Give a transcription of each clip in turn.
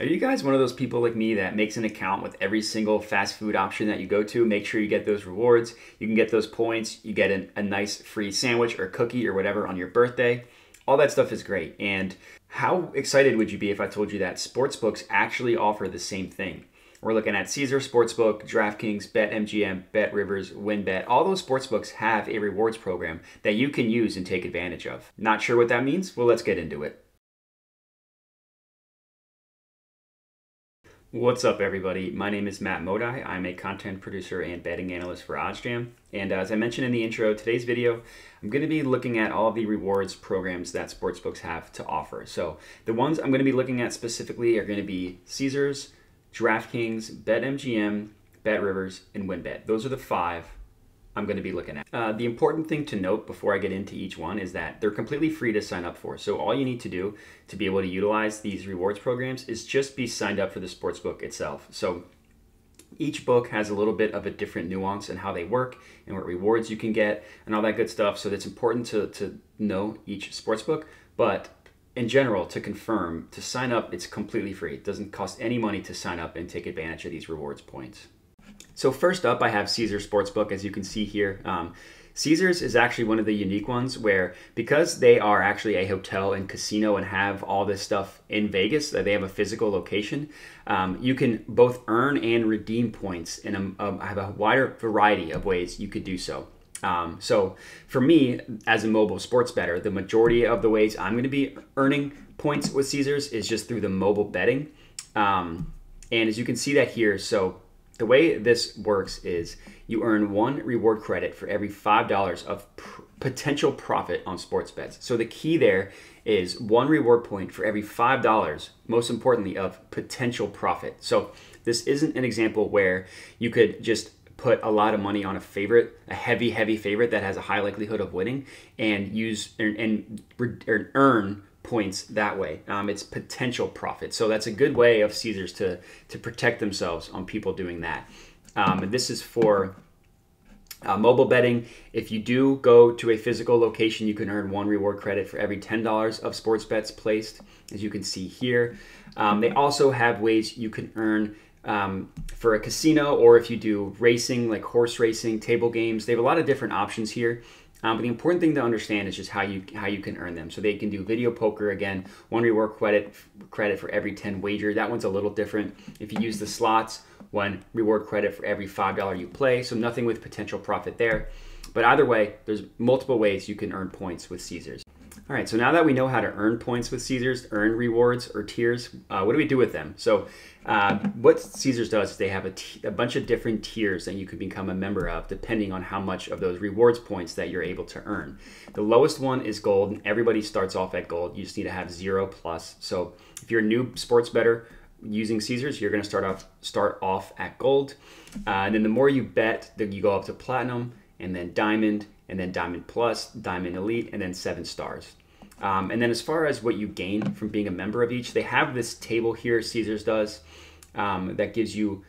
Are you guys one of those people like me that makes an account with every single fast food option that you go to? Make sure you get those rewards. You can get those points. You get a nice free sandwich or cookie or whatever on your birthday. All that stuff is great. And how excited would you be if I told you that sportsbooks actually offer the same thing? We're looking at Caesars Sportsbook, DraftKings, BetMGM, BetRivers, WynnBET. All those sportsbooks have a rewards program that you can use and take advantage of. Not sure what that means? Well, let's get into it. What's up, everybody? My name is Matt Modai. I'm a content producer and betting analyst for OddsJam. And as I mentioned in the intro, today's video, I'm going to be looking at all the rewards programs that sportsbooks have to offer. So the ones I'm going to be looking at specifically are going to be Caesars, DraftKings, BetMGM, BetRivers, and WynnBET. Those are the five I'm going to be looking at. The important thing to note before I get into each one is that they're completely free to sign up for. So all you need to do to be able to utilize these rewards programs is just be signed up for the sportsbook itself. So each book has a little bit of a different nuance in how they work and what rewards you can get and all that good stuff. So it's important to know each sportsbook, but in general, to confirm, to sign up, it's completely free. It doesn't cost any money to sign up and take advantage of these rewards points. So first up, I have Caesars Sportsbook, as you can see here. Caesars is actually one of the unique ones where, because they are actually a hotel and casino and have all this stuff in Vegas, they have a physical location, you can both earn and redeem points in a wider variety of ways you could do so. So for me, as a mobile sports bettor, the majority of the ways I'm going to be earning points with Caesars is just through the mobile betting. And as you can see that here, so the way this works is you earn one reward credit for every $5 of potential profit on sports bets. So the key there is one reward point for every $5, most importantly, of potential profit. So this isn't an example where you could just put a lot of money on a favorite, a heavy, heavy favorite that has a high likelihood of winning, and use and earn points that way. It's potential profit. So that's a good way of Caesars to protect themselves on people doing that. And this is for mobile betting. If you do go to a physical location, you can earn one reward credit for every $10 of sports bets placed, as you can see here. They also have ways you can earn for a casino, or if you do racing, like horse racing, table games. They have a lot of different options here. But the important thing to understand is just how you can earn them. So they can do video poker, again, one reward credit for every 10 wager. That one's a little different. If you use the slots, one reward credit for every $5 you play. So nothing with potential profit there. But either way, there's multiple ways you can earn points with Caesars. All right, so now that we know how to earn points with Caesars, earn rewards or tiers, what do we do with them? So what Caesars does is they have a bunch of different tiers that you could become a member of, depending on how much of those rewards points that you're able to earn. The lowest one is gold, and everybody starts off at gold. You just need to have 0+. So if you're a new sports bettor using Caesars, you're going to start off at gold. And then the more you bet, you go up to platinum, and then diamond, and then Diamond Plus, Diamond Elite, and then 7 stars. And then as far as what you gain from being a member of each, they have this table here, Caesars does, that gives you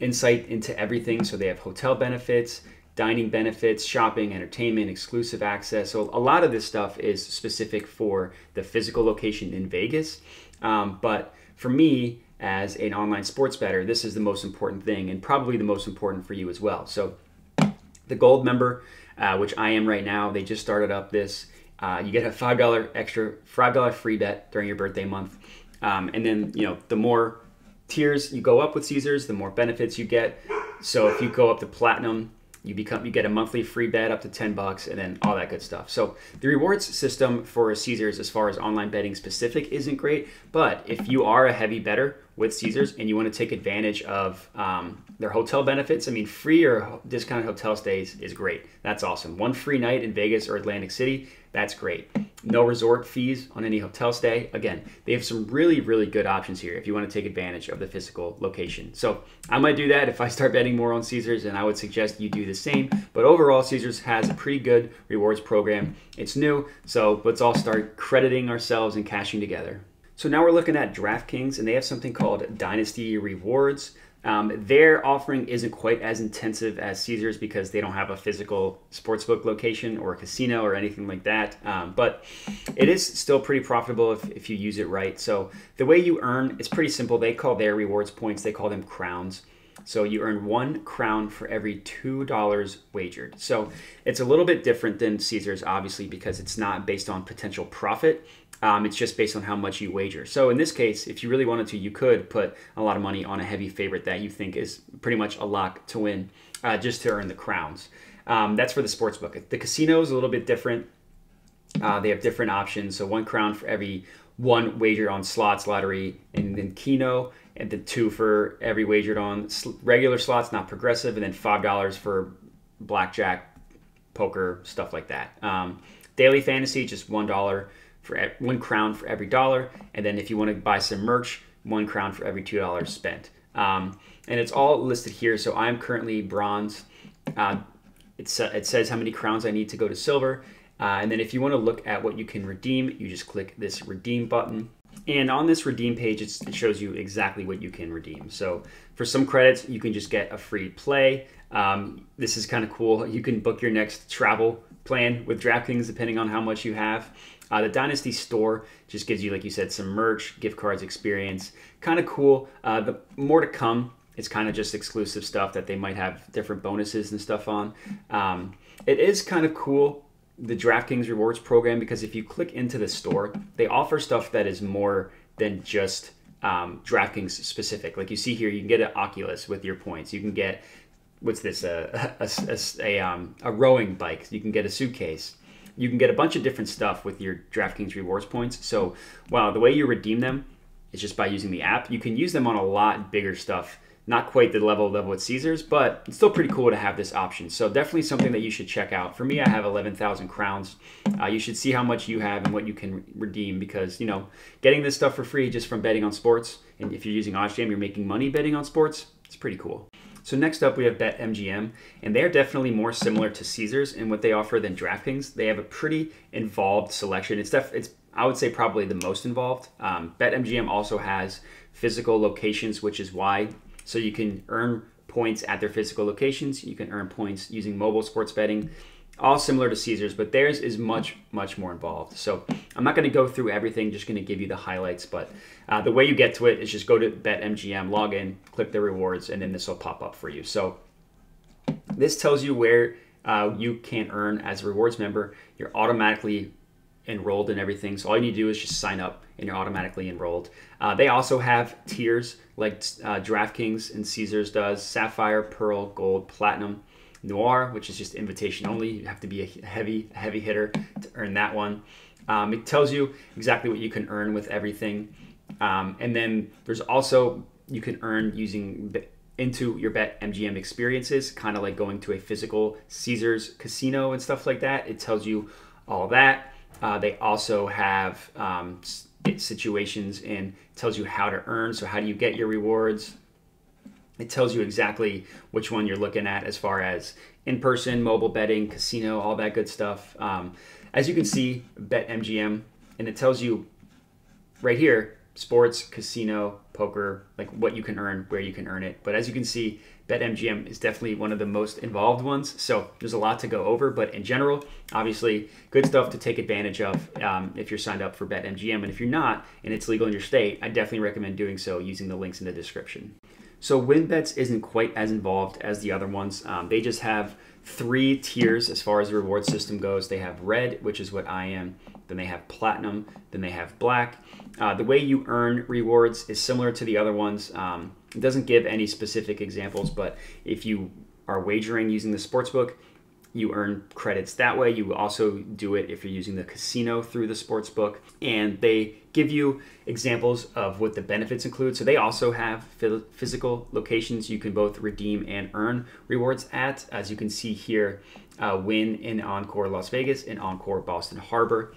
insight into everything. So they have hotel benefits, dining benefits, shopping, entertainment, exclusive access. So a lot of this stuff is specific for the physical location in Vegas. But for me, as an online sports bettor, this is the most important thing, and probably the most important for you as well. So the gold member, which I am right now, they just started up this. You get a $5 free bet during your birthday month. And then, you know, the more tiers you go up with Caesars, the more benefits you get. So if you go up to platinum, you get a monthly free bet up to $10, and then all that good stuff. So the rewards system for Caesars, as far as online betting specific, isn't great. But if you are a heavy bettor with Caesars and you want to take advantage of their hotel benefits, I mean, free or discounted hotel stays is great. That's awesome. One free night in Vegas or Atlantic City, that's great. No resort fees on any hotel stay. Again, they have some really, really good options here if you want to take advantage of the physical location. So I might do that if I start betting more on Caesars, and I would suggest you do the same. But overall, Caesars has a pretty good rewards program. It's new, so let's all start crediting ourselves and cashing together. So now we're looking at DraftKings, and they have something called Dynasty Rewards. Their offering isn't quite as intensive as Caesars because they don't have a physical sportsbook location or a casino or anything like that. But it is still pretty profitable if you use it right. So the way you earn, it's pretty simple. They call their rewards points, they call them crowns. So you earn £1 for every $2 wagered. So it's a little bit different than Caesars, obviously, because it's not based on potential profit. It's just based on how much you wager. So in this case, if you really wanted to, you could put a lot of money on a heavy favorite that you think is pretty much a lock to win, just to earn the crowns. That's for the sportsbook. The casino is a little bit different. They have different options. So £1 for every one wagered on slots, lottery, and then keno, and then £2 for every wagered on regular slots, not progressive, and then $5 for blackjack, poker, stuff like that. Daily fantasy, just $1 for £1 for every $1, and then if you want to buy some merch, £1 for every $2 spent. And it's all listed here. So I'm currently bronze. It says how many crowns I need to go to silver. And then if you want to look at what you can redeem, you just click this redeem button. And on this redeem page, it shows you exactly what you can redeem. So for some credits, you can just get a free play. This is kind of cool. You can book your next travel plan with DraftKings depending on how much you have. The Dynasty store just gives you, like you said, some merch, gift cards, experience. Kind of cool. The more to come. It's kind of just exclusive stuff that they might have different bonuses and stuff on. It is kind of cool, the DraftKings rewards program, because if you click into the store, they offer stuff that is more than just DraftKings specific. Like you see here, you can get an Oculus with your points. You can get, what's this, a rowing bike. You can get a suitcase. You can get a bunch of different stuff with your DraftKings rewards points. So wow, the way you redeem them is just by using the app. You can use them on a lot bigger stuff. Not quite the level at Caesars, but it's still pretty cool to have this option. So definitely something that you should check out. For me, I have 11,000 crowns. You should see how much you have and what you can redeem, because, you know, getting this stuff for free just from betting on sports, and if you're using OddsJam, you're making money betting on sports, it's pretty cool. So next up, we have BetMGM, and they're definitely more similar to Caesars in what they offer than DraftKings. They have a pretty involved selection. It's I would say probably the most involved. BetMGM also has physical locations, which is why. So you can earn points at their physical locations. You can earn points using mobile sports betting, all similar to Caesars, but theirs is much, much more involved. So I'm not gonna go through everything, just gonna give you the highlights, but the way you get to it is just go to BetMGM, log in, click the rewards, and then this will pop up for you. So this tells you where you can earn as a rewards member. You're automatically enrolled in everything. So all you need to do is just sign up and you're automatically enrolled. They also have tiers like DraftKings and Caesars does, Sapphire, Pearl, Gold, Platinum, Noir, which is just invitation only. You have to be a heavy hitter to earn that one. It tells you exactly what you can earn with everything. And then there's also, you can earn using into your BetMGM experiences, kind of like going to a physical Caesars casino and stuff like that. It tells you all that. They also have situations and tells you how to earn. So how do you get your rewards? It tells you exactly which one you're looking at as far as in-person, mobile betting, casino, all that good stuff. As you can see, BetMGM, and it tells you right here, sports, casino, poker, like what you can earn, where you can earn it. But as you can see, BetMGM is definitely one of the most involved ones. So there's a lot to go over, but in general, obviously good stuff to take advantage of if you're signed up for BetMGM. And if you're not, and it's legal in your state, I definitely recommend doing so using the links in the description. So WynnBET isn't quite as involved as the other ones. They just have 3 tiers as far as the reward system goes. They have red, which is what I am. Then they have platinum. Then they have black. The way you earn rewards is similar to the other ones. It doesn't give any specific examples, but if you are wagering using the sportsbook, you earn credits that way. You also do it if you're using the casino through the sportsbook, and they give you examples of what the benefits include. So they also have physical locations you can both redeem and earn rewards at. As you can see here, Wynn in Encore Las Vegas and Encore Boston Harbor.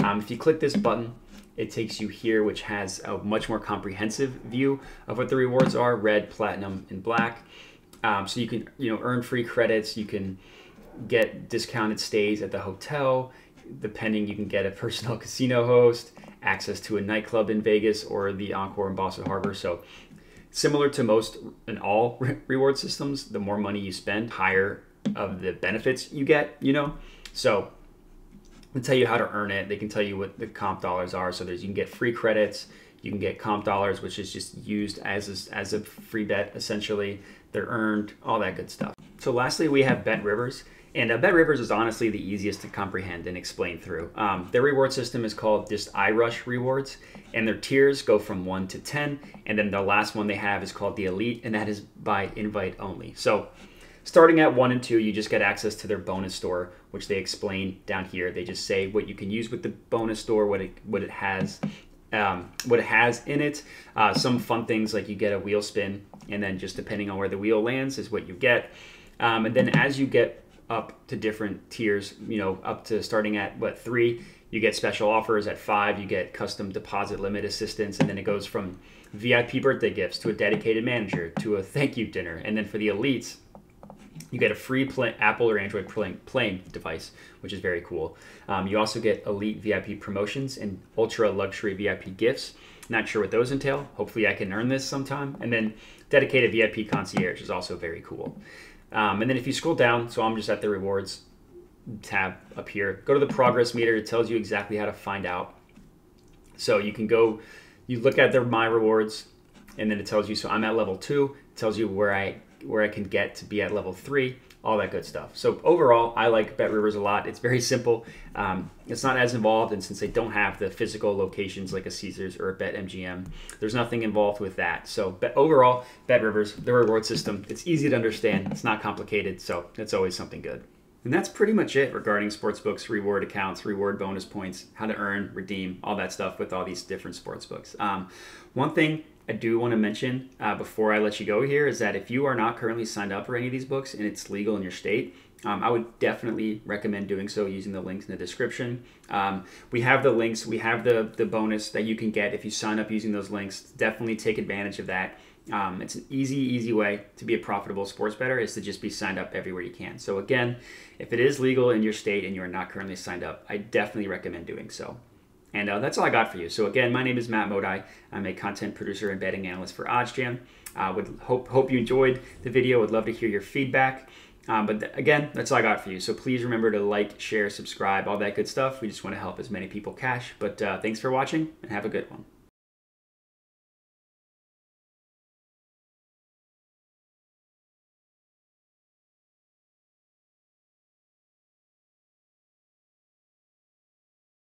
If you click this button, it takes you here, which has a much more comprehensive view of what the rewards are, red, platinum, and black. So you can earn free credits, you can get discounted stays at the hotel, depending, you can get a personal casino host, access to a nightclub in Vegas or the Encore in Boston Harbor. So Similar to most and all reward systems, the more money you spend, higher of the benefits you get, you know? So they tell you how to earn it. They can tell you what the comp dollars are. So there's, you can get free credits. You can get comp dollars, which is just used as a free bet, essentially. They're earned, all that good stuff. So lastly, we have BetRivers. And BetRivers is honestly the easiest to comprehend and explain through. Their reward system is called just iRush Rewards, and their tiers go from 1 to 10. And then the last one they have is called the Elite, and that is by invite only. So starting at 1 and 2, you just get access to their bonus store, which they explain down here. They just say what you can use with the bonus store, what it has in it. Some fun things like you get a wheel spin, and then just depending on where the wheel lands is what you get. And then as you get up to different tiers, you know, up to starting at what, 3, you get special offers. At 5, you get custom deposit limit assistance. And then it goes from VIP birthday gifts to a dedicated manager to a thank you dinner. And then for the elites, you get a free Apple or Android playing device, which is very cool. You also get elite VIP promotions and ultra luxury VIP gifts. Not sure what those entail. Hopefully I can earn this sometime. And then dedicated VIP concierge is also very cool. And then if you scroll down, so I'm just at the rewards tab up here, go to the progress meter. It tells you exactly how to find out. So you can go, you look at their My Rewards, and then it tells you, so I'm at level 2, it tells you where I can get to be at level 3, all that good stuff. So overall, I like BetRivers a lot. It's very simple. It's not as involved, and since they don't have the physical locations like a Caesars or a BetMGM, there's nothing involved with that. So overall, BetRivers, the reward system, it's easy to understand. It's not complicated, so it's always something good. And that's pretty much it regarding sportsbooks, reward accounts, reward bonus points, how to earn, redeem, all that stuff with all these different sportsbooks. One thing I do want to mention before I let you go here is that if you are not currently signed up for any of these books and it's legal in your state, I would definitely recommend doing so using the links in the description. We have the links, we have the bonus that you can get if you sign up using those links. Definitely take advantage of that. It's an easy way to be a profitable sports bettor is to just be signed up everywhere you can. So again, if it is legal in your state and you are not currently signed up, I definitely recommend doing so. And that's all I got for you. So again, my name is Matt Modai. I'm a content producer and betting analyst for OddsJam. Would hope you enjoyed the video. Would love to hear your feedback. But again, that's all I got for you. So please remember to like, share, subscribe, all that good stuff. We just want to help as many people cash. But thanks for watching and have a good one.